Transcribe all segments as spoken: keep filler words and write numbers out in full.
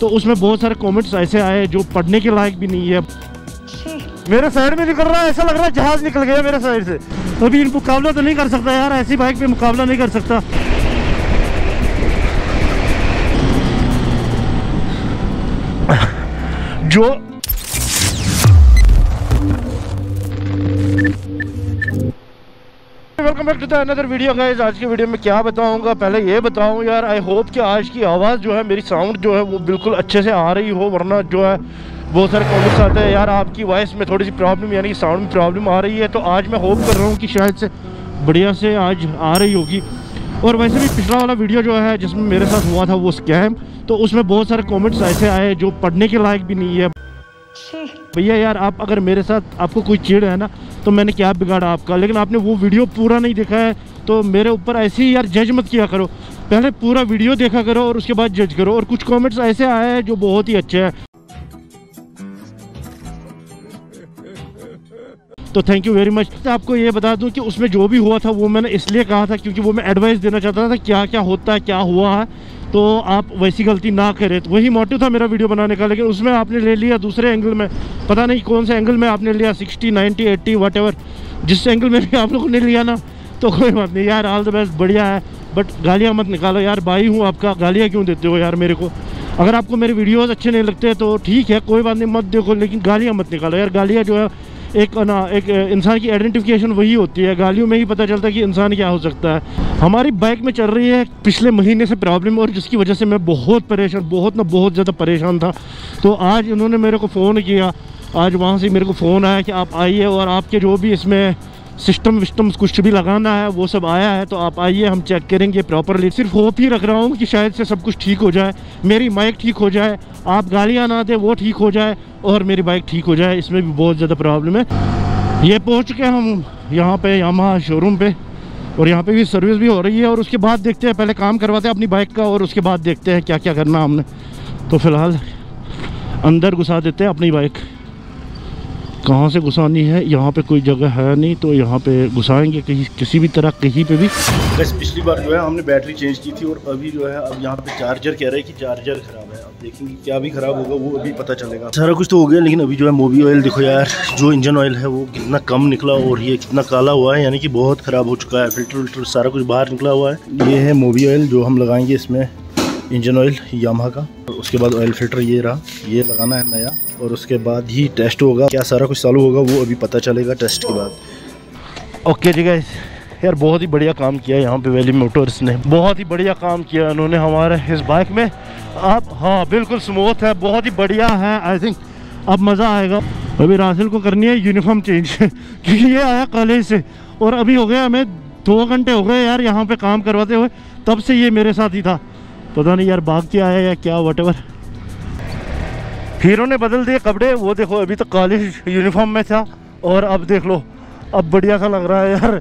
तो उसमें बहुत सारे कमेंट्स ऐसे आए जो पढ़ने के लायक भी नहीं है। मेरे साइड में निकल रहा है, ऐसा लग रहा है जहाज निकल गया मेरे साइड से। अभी इन मुकाबला तो नहीं कर सकता यार, ऐसी बाइक पे मुकाबला नहीं कर सकता। जो welcome back to the another video guys. आज की वीडियो में क्या बताऊंगा, पहले ये बताऊं यार, आई होप कि आज की आवाज़ जो है मेरी साउंड जो है वो बिल्कुल अच्छे से आ रही हो, वरना जो है बहुत सारे कमेंट्स आते हैं यार आपकी वॉइस में थोड़ी सी प्रॉब्लम यानी कि साउंड में प्रॉब्लम आ रही है। तो आज मैं होप कर रहा हूँ कि शायद से बढ़िया से आज आ रही होगी। और वैसे भी पिछला वाला वीडियो जो है जिसमें मेरे साथ हुआ था वो स्कैम, तो उसमें बहुत सारे कमेंट्स ऐसे आए जो पढ़ने के लायक भी नहीं है। भैया यार आप अगर मेरे साथ आपको कोई चिढ़ है ना तो मैंने क्या बिगाड़ा आपका, लेकिन आपने वो वीडियो पूरा नहीं देखा है तो मेरे ऊपर ऐसे ही यार जज मत किया करो, पहले पूरा वीडियो देखा करो और उसके बाद जज करो। और कुछ कमेंट्स ऐसे आए हैं जो बहुत ही अच्छे हैं, तो थैंक यू वेरी मच। आपको ये बता दूं कि उसमें जो भी हुआ था वो मैंने इसलिए कहा था क्योंकि वो मैं एडवाइस देना चाहता था क्या क्या होता है, क्या हुआ है, तो आप वैसी गलती ना करें। तो वही मोटिव था मेरा वीडियो बनाने का, लेकिन उसमें आपने ले लिया दूसरे एंगल में, पता नहीं कौन से एंगल में आपने लिया, सिक्सटी नाइन्टी एट्टी वट, जिस एंगल में भी आप लोगों ने लिया ना, तो कोई बात नहीं यार, ऑल द बेस्ट, बढ़िया है। बट गालियाँ मत निकालो यार, भाई हूँ आपका, गालियाँ क्यों देते हो यार मेरे को। अगर आपको मेरे वीडियोज़ अच्छे नहीं लगते तो ठीक है, कोई बात नहीं, मत देखो, लेकिन गालियाँ मत निकालो यार। गालियाँ जो है एक ना एक इंसान की आइडेंटिफिकेशन वही होती है, गालियों में ही पता चलता है कि इंसान क्या हो सकता है। हमारी बाइक में चल रही है पिछले महीने से प्रॉब्लम, और जिसकी वजह से मैं बहुत परेशान, बहुत ना बहुत ज़्यादा परेशान था। तो आज इन्होंने मेरे को फ़ोन किया, आज वहाँ से मेरे को फ़ोन आया कि आप आइए और आपके जो भी इसमें सिस्टम विस्टम्स कुछ भी लगाना है वो सब आया है, तो आप आइए, हम चेक करेंगे प्रॉपरली। सिर्फ होप ही रख रहा हूँ कि शायद से सब कुछ ठीक हो जाए, मेरी बाइक ठीक हो जाए, आप गालियाँ ना दें वो ठीक हो जाए, और मेरी बाइक ठीक हो जाए, इसमें भी बहुत ज़्यादा प्रॉब्लम है। ये पहुँच चुके हैं हम यहाँ पे यामाहा शोरूम पे, और यहाँ पे भी सर्विस भी हो रही है, और उसके बाद देखते हैं, पहले काम करवाते हैं अपनी बाइक का और उसके बाद देखते हैं क्या क्या करना हमने। तो फिलहाल अंदर घुसा देते हैं अपनी बाइक, कहाँ से घुसानी है, यहाँ पे कोई जगह है नहीं, तो यहाँ पे घुसाएंगे कहीं किसी भी तरह कहीं पे भी। बस पिछली बार जो है हमने बैटरी चेंज की थी, और अभी जो है अब यहाँ पे चार्जर कह रहा है कि चार्जर ख़राब है। अब देखेंगे क्या भी ख़राब होगा वो अभी पता चलेगा। सारा कुछ तो हो गया, लेकिन अभी जो है मोबिल ऑयल देखो यार, जो इंजन ऑयल है वो कितना कम निकला, और ये कितना काला हुआ है, यानी कि बहुत ख़राब हो चुका है। फिल्टर विल्टर सारा कुछ बाहर निकला हुआ है। ये है मोबिल ऑयल जो हम लगाएंगे, इसमें इंजन ऑयल यामाहा का, और उसके बाद ऑयल फिल्टर ये रहा, ये लगाना है नया, और उसके बाद ही टेस्ट होगा। क्या सारा कुछ चालू होगा वो अभी पता चलेगा टेस्ट के बाद। ओके जी गाइस, यार बहुत ही बढ़िया काम किया यहाँ पे वैली मोटर्स ने, बहुत ही बढ़िया काम किया उन्होंने हमारे इस बाइक में। अब हाँ बिल्कुल स्मूथ है, बहुत ही बढ़िया है, आई थिंक अब मज़ा आएगा। अभी रासिल को करनी है यूनिफॉर्म चेंज क्योंकि ये आया कॉलेज से, और अभी हो गया हमें दो घंटे हो गए यार यहाँ पर काम करवाते हुए, तब से ये मेरे साथ ही था, पता नहीं यार भाग के आया या क्या वटेवर। हीरो ने बदल दिए कपड़े, वो देखो अभी तक कॉलेज यूनिफॉर्म में था और अब देख लो अब बढ़िया सा लग रहा है यार।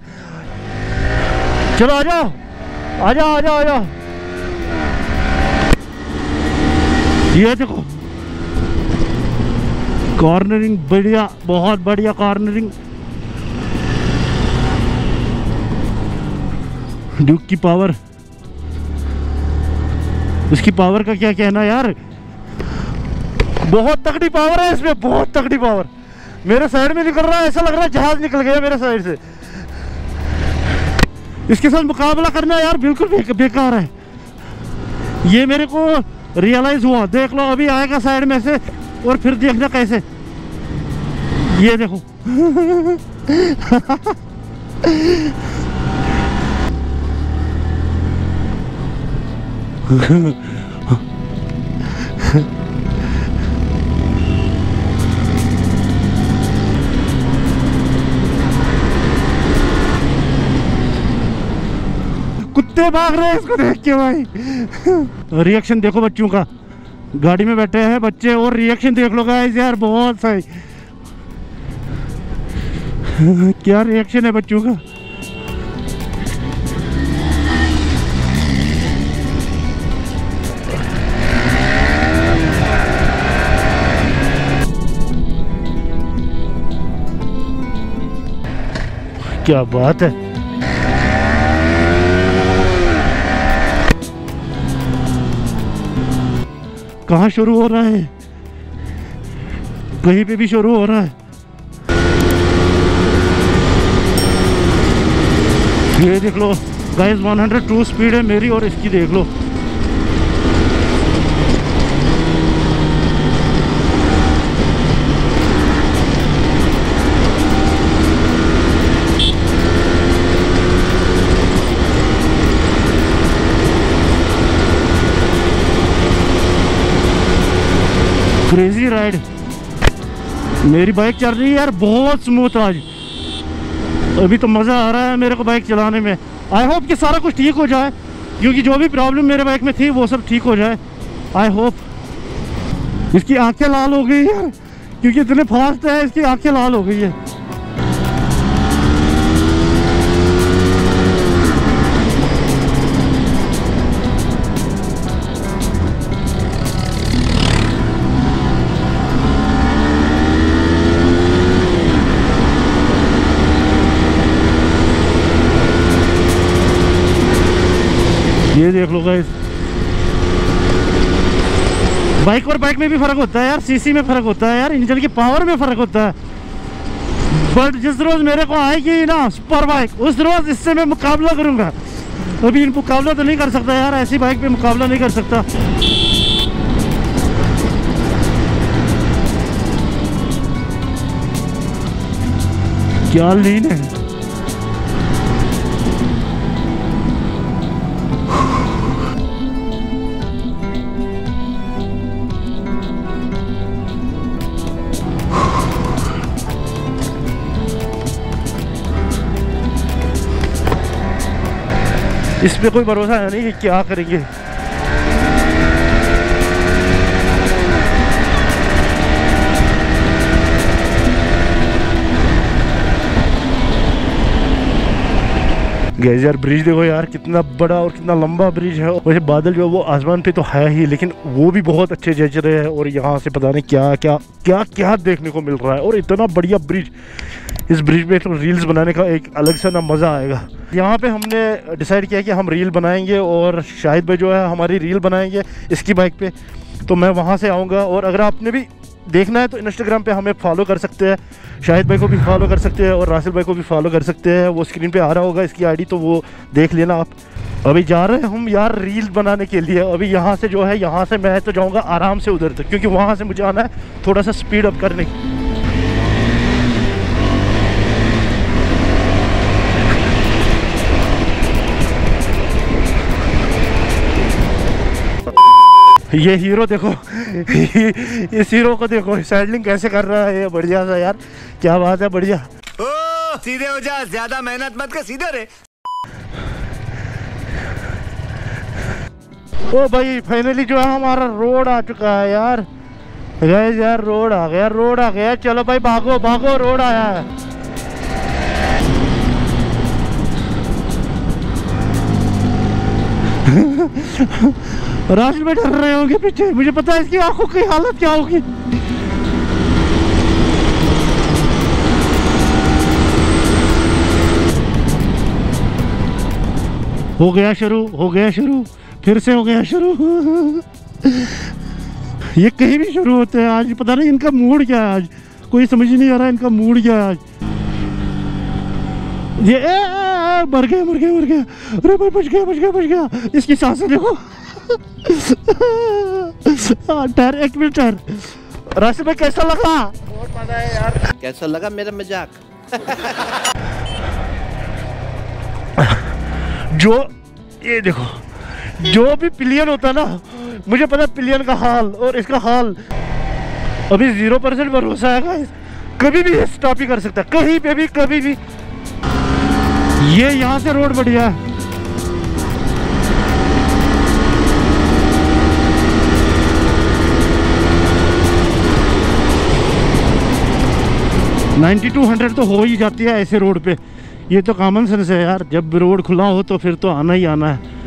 चलो आ जाओ आ जाओ आ जाओ आ जाओ, ये देखो कॉर्नरिंग बढ़िया, बहुत बढ़िया कॉर्नरिंग। ड्यूक की पावर, इसकी पावर का क्या कहना यार, बहुत तगड़ी पावर है इसमें, बहुत तगड़ी पावर। मेरे साइड में निकल रहा है, ऐसा लग रहा है जहाज निकल गया मेरे साइड से। इसके साथ मुकाबला करना यार बिल्कुल बेक, बेकार है। ये मेरे को रियलाइज हुआ, देख लो अभी आएगा साइड में से और फिर देखना कैसे, ये देखो कुत्ते भाग रहे हैं इसको देख के भाई। रिएक्शन देखो बच्चों का, गाड़ी में बैठे हैं बच्चे और रिएक्शन देख लो गाइस, यार बहुत सही क्या रिएक्शन है बच्चों का। क्या बात है, कहाँ शुरू हो रहा है, कहीं पे भी शुरू हो रहा है। ये देख लो गाइस, एक सौ दो स्पीड है मेरी और इसकी देख लो। क्रेजी राइड मेरी बाइक चल रही है यार, बहुत स्मूथ आज। अभी तो मज़ा आ रहा है मेरे को बाइक चलाने में। आई होप कि सारा कुछ ठीक हो जाए, क्योंकि जो भी प्रॉब्लम मेरे बाइक में थी वो सब ठीक हो जाए। I hope. इसकी आंखें लाल हो गई यार, क्योंकि इतने फास्ट है, इसकी आंखें लाल हो गई है। ये देख लो गाइस, बाइक और बाइक में भी फर्क होता है यार, सीसी में फर्क होता है यार, इंजन की पावर में फर्क होता है। बट जिस रोज मेरे को आएगी ना सुपर बाइक, उस रोज इससे मैं मुकाबला करूंगा। अभी इन मुकाबला तो नहीं कर सकता यार, ऐसी बाइक पे मुकाबला नहीं कर सकता। क्या लेन है, इस पे कोई भरोसा है नहीं कि क्या करेंगे। गैस यार ब्रिज देखो यार, कितना बड़ा और कितना लंबा ब्रिज है। वैसे बादल जो है वो आसमान पे तो है ही, लेकिन वो भी बहुत अच्छे जच रहे हैं। और यहाँ से पता नहीं क्या क्या क्या क्या देखने को मिल रहा है। और इतना बढ़िया ब्रिज, इस ब्रिज पे तो रील्स बनाने का एक अलग सा ना मज़ा आएगा। यहाँ पे हमने डिसाइड किया कि हम रील बनाएंगे और शाहिद भाई जो है हमारी रील बनाएंगे इसकी बाइक पे, तो मैं वहाँ से आऊँगा। और अगर आपने भी देखना है तो इंस्टाग्राम पे हमें फॉलो कर सकते हैं, शाहिद भाई को भी फॉलो कर सकते हैं और रासिल भाई को भी फॉलो कर सकते हैं। वो स्क्रीन पर आ रहा होगा इसकी आई डी, तो वो देख लेना आप। अभी जा रहे हैं हम यार रील बनाने के लिए। अभी यहाँ से जो है, यहाँ से मैं तो जाऊँगा आराम से उधर तक, क्योंकि वहाँ से मुझे आना है थोड़ा सा स्पीड अप करने। ये हीरो देखो, इस हीरो को देखो सैडलिंग कैसे कर रहा है, ये बढ़िया सा यार, क्या बात है, बढ़िया। ओ, सीधे हो जा, ज्यादा मेहनत मत कर, सीधे रे। ओ भाई फाइनली जो है हमारा रोड आ चुका है यार। गैस यार रोड आ गया, रोड आ गया, चलो भाई भागो भागो, रोड आया है। राशिद भाई डर रहे होंगे पीछे, मुझे पता है इसकी आंखों की हालत क्या होगी। हो गया शुरू, हो गया शुरू, फिर से हो गया शुरू। ये कहीं भी शुरू होते हैं आज, पता नहीं इनका मूड क्या है आज, कोई समझ नहीं आ रहा इनका मूड क्या है आज। ये ए, ए, मर गया मर गया मर गया, अरे भाई बच गया बच गया बच गया। इसकी सांसें देखो। टायर, एक मिनट टायर। राशिद भाई कैसा लगा? बहुत मजा है यार। कैसा लगा मेरा मजाक? जो ये देखो, जो भी पिलियन होता ना, मुझे पता पिलियन का हाल और इसका हाल। अभी जीरो परसेंट भरोसा है गाइस, कभी भी स्टॉप ही कर सकता, कहीं पे भी कभी भी। ये यहाँ से रोड बढ़िया है। बानवे सौ तो हो ही जाती है ऐसे रोड पे, ये तो कॉमन सेंस है यार। जब रोड खुला हो तो फिर तो आना ही आना है।